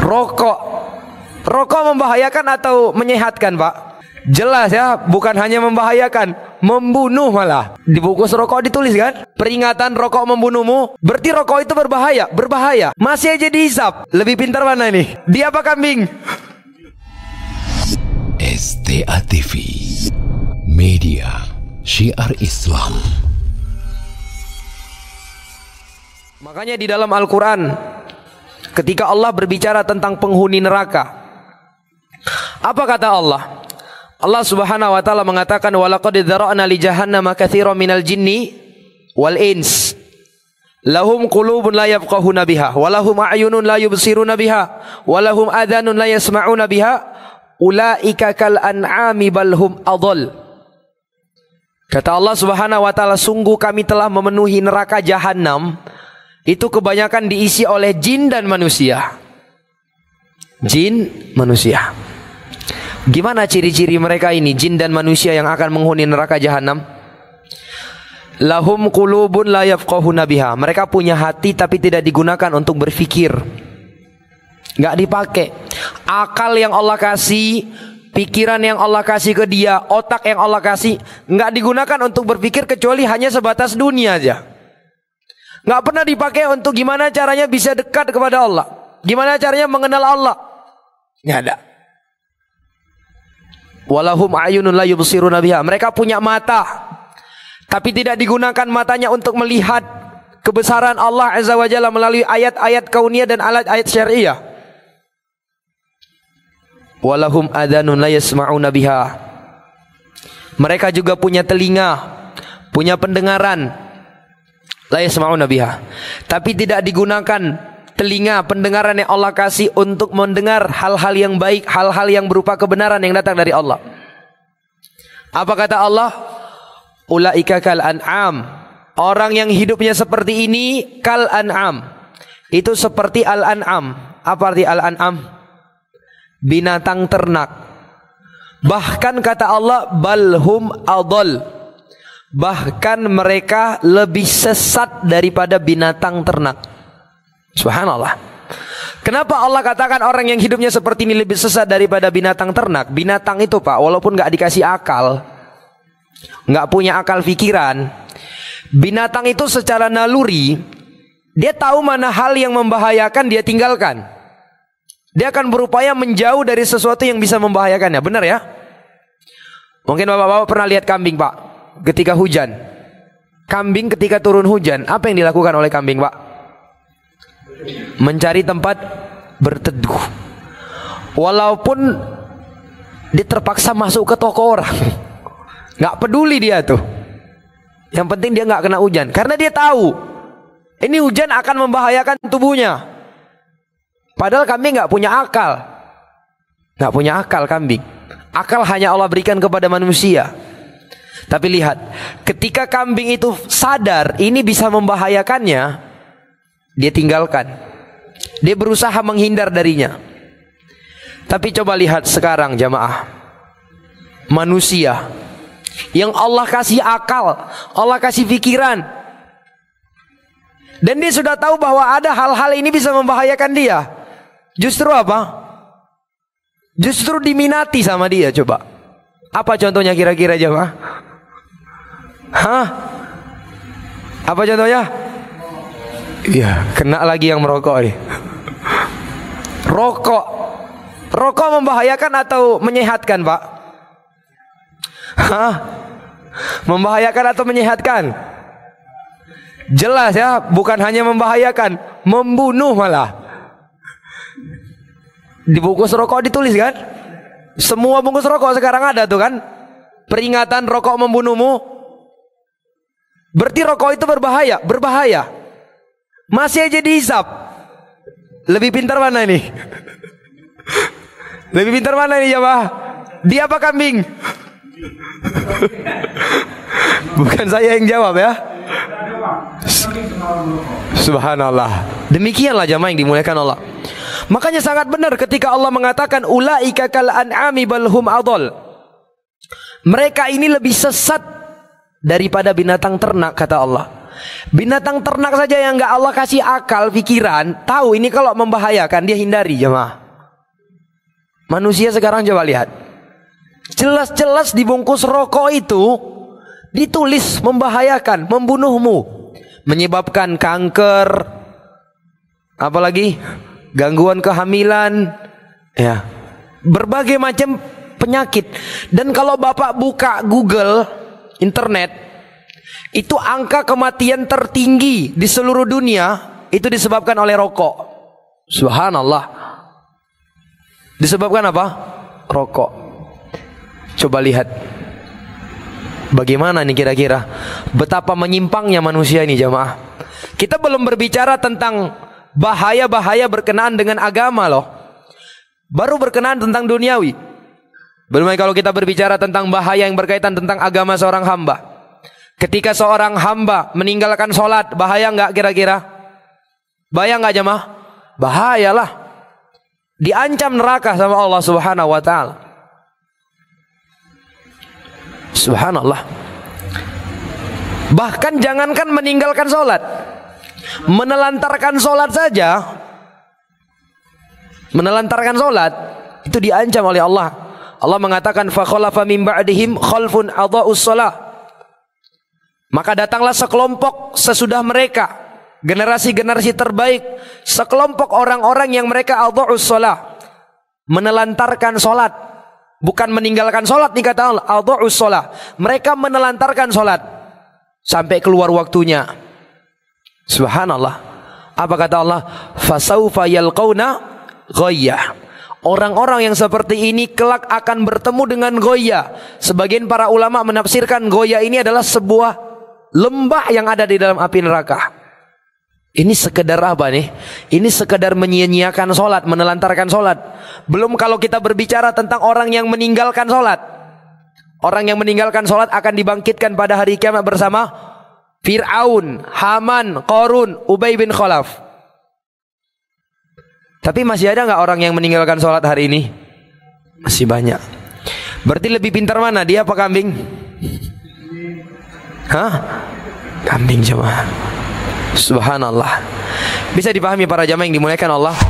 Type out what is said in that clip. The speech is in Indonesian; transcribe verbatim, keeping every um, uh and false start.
Rokok, rokok membahayakan atau menyehatkan, Pak? Jelas ya, bukan hanya membahayakan, membunuh malah. Di bungkus rokok ditulis kan, peringatan rokok membunuhmu. Berarti rokok itu berbahaya, berbahaya. Masih aja dihisap. Lebih pintar mana ini? Dia apa kambing? S T A T V Media Syiar Islam. Makanya di dalam Al Quran, ketika Allah berbicara tentang penghuni neraka, apa kata Allah? Allah Subhanahu wa taala mengatakan, "Wa laqad dzara'na li jahannama katsiran minal jinni wal ins. Lahum qulubun la yafqahuna biha, wa lahum a'yunun la yubsiruna biha, wa lahum adhanun la yasma'una biha, ulaika kal an'ami bal hum adhall." Kata Allah Subhanahu wa taala, sungguh kami telah memenuhi neraka jahanam itu kebanyakan diisi oleh jin dan manusia. Jin, manusia. Gimana ciri-ciri mereka ini, jin dan manusia yang akan menghuni neraka jahanam? Lahum qulubun la yafqahuna biha. Mereka punya hati tapi tidak digunakan untuk berpikir. Nggak dipakai. Akal yang Allah kasih, pikiran yang Allah kasih ke dia, otak yang Allah kasih, nggak digunakan untuk berpikir kecuali hanya sebatas dunia aja. Nggak pernah dipakai untuk gimana caranya bisa dekat kepada Allah, gimana caranya mengenal Allah. Nggak ada. Walahum ayunun la yubsiruna biha. Mereka punya mata, tapi tidak digunakan matanya untuk melihat kebesaran Allah Azza wa Jalla melalui ayat-ayat kauniyah dan ayat-ayat syariah. Walahum adhanun la yasma'una biha. Mereka juga punya telinga, punya pendengaran, la yasma'una biha, tapi tidak digunakan telinga, pendengaran yang Allah kasih untuk mendengar hal-hal yang baik, hal-hal yang berupa kebenaran yang datang dari Allah. Apa kata Allah? Ulaika kal an'am. Orang yang hidupnya seperti ini, kal an'am, itu seperti al an'am. Apa arti al an'am? Binatang ternak. Bahkan kata Allah, balhum adol, bahkan mereka lebih sesat daripada binatang ternak. Subhanallah. Kenapa Allah katakan orang yang hidupnya seperti ini lebih sesat daripada binatang ternak? Binatang itu, Pak, walaupun nggak dikasih akal, nggak punya akal pikiran, binatang itu secara naluri dia tahu mana hal yang membahayakan, dia tinggalkan. Dia akan berupaya menjauh dari sesuatu yang bisa membahayakannya. Benar ya? Mungkin bapak-bapak pernah lihat kambing, Pak, ketika hujan. Kambing ketika turun hujan, apa yang dilakukan oleh kambing, Pak? Mencari tempat berteduh. Walaupun dia terpaksa masuk ke toko orang, nggak peduli dia tuh. Yang penting dia nggak kena hujan, karena dia tahu ini hujan akan membahayakan tubuhnya. Padahal kambing nggak punya akal, nggak punya akal kambing. Akal hanya Allah berikan kepada manusia. Tapi lihat, ketika kambing itu sadar ini bisa membahayakannya, dia tinggalkan. Dia berusaha menghindar darinya. Tapi coba lihat sekarang jamaah, manusia yang Allah kasih akal, Allah kasih pikiran, dan dia sudah tahu bahwa ada hal-hal ini bisa membahayakan dia, justru apa? Justru diminati sama dia. Coba, apa contohnya kira-kira jamaah? Hah? Apa contohnya? Iya, kena lagi yang merokok nih. Rokok, rokok membahayakan atau menyehatkan, Pak? Hah? Membahayakan atau menyehatkan? Jelas ya, bukan hanya membahayakan, membunuh malah. Di bungkus rokok ditulis kan? Semua bungkus rokok sekarang ada tuh kan? Peringatan rokok membunuhmu. Berarti rokok itu berbahaya, berbahaya. Masih aja dihisap. Lebih pintar mana ini? Lebih pintar mana ini jamaah? Dia apa kambing? Bukan saya yang jawab ya. Subhanallah. Demikianlah jamaah yang dimuliakan Allah. Makanya sangat benar ketika Allah mengatakan ulaika kal an'ami bal hum adhall. Mereka ini lebih sesat daripada binatang ternak, kata Allah. Binatang ternak saja yang nggak Allah kasih akal, pikiran, tahu ini kalau membahayakan dia hindari jemaah. Manusia sekarang coba lihat, jelas-jelas dibungkus rokok itu ditulis membahayakan, membunuhmu, menyebabkan kanker, apalagi gangguan kehamilan, ya berbagai macam penyakit. Dan kalau bapak buka Google, internet, itu angka kematian tertinggi di seluruh dunia itu disebabkan oleh rokok. Subhanallah, disebabkan apa? Rokok. Coba lihat bagaimana nih kira-kira betapa menyimpangnya manusia ini jamaah. Kita belum berbicara tentang bahaya-bahaya berkenaan dengan agama loh, baru berkenaan tentang duniawi. Belum lagi kalau kita berbicara tentang bahaya yang berkaitan tentang agama seorang hamba. Ketika seorang hamba meninggalkan sholat, bahaya nggak kira-kira? Bahaya nggak jemaah? Bahayalah. Diancam neraka sama Allah Subhanahu wa taala. Subhanallah. Bahkan jangankan meninggalkan sholat, menelantarkan sholat saja, menelantarkan sholat itu diancam oleh Allah. Allah mengatakan fakhalafa min ba'dihim khalfun adha'us shalah. Maka datanglah sekelompok sesudah mereka, generasi-generasi terbaik, sekelompok orang-orang yang mereka adha'us shalah, menelantarkan salat. Bukan meninggalkan salat nih kata Allah, adha'us shalah. Mereka menelantarkan salat sampai keluar waktunya. Subhanallah. Apa kata Allah? Fasaufa yalqauna ghayyah. Orang-orang yang seperti ini kelak akan bertemu dengan Goya. Sebagian para ulama menafsirkan Goya ini adalah sebuah lembah yang ada di dalam api neraka. Ini sekedar apa nih? Ini sekedar menyia-nyiakan sholat, menelantarkan sholat. Belum kalau kita berbicara tentang orang yang meninggalkan sholat. Orang yang meninggalkan sholat akan dibangkitkan pada hari kiamat bersama Fir'aun, Haman, Qorun, Ubay bin Kholaf. Tapi masih ada nggak orang yang meninggalkan sholat hari ini? Masih banyak. Berarti lebih pintar mana? Dia apa kambing? Hah? Kambing jemaah. Subhanallah. Bisa dipahami para jemaah yang dimuliakan Allah.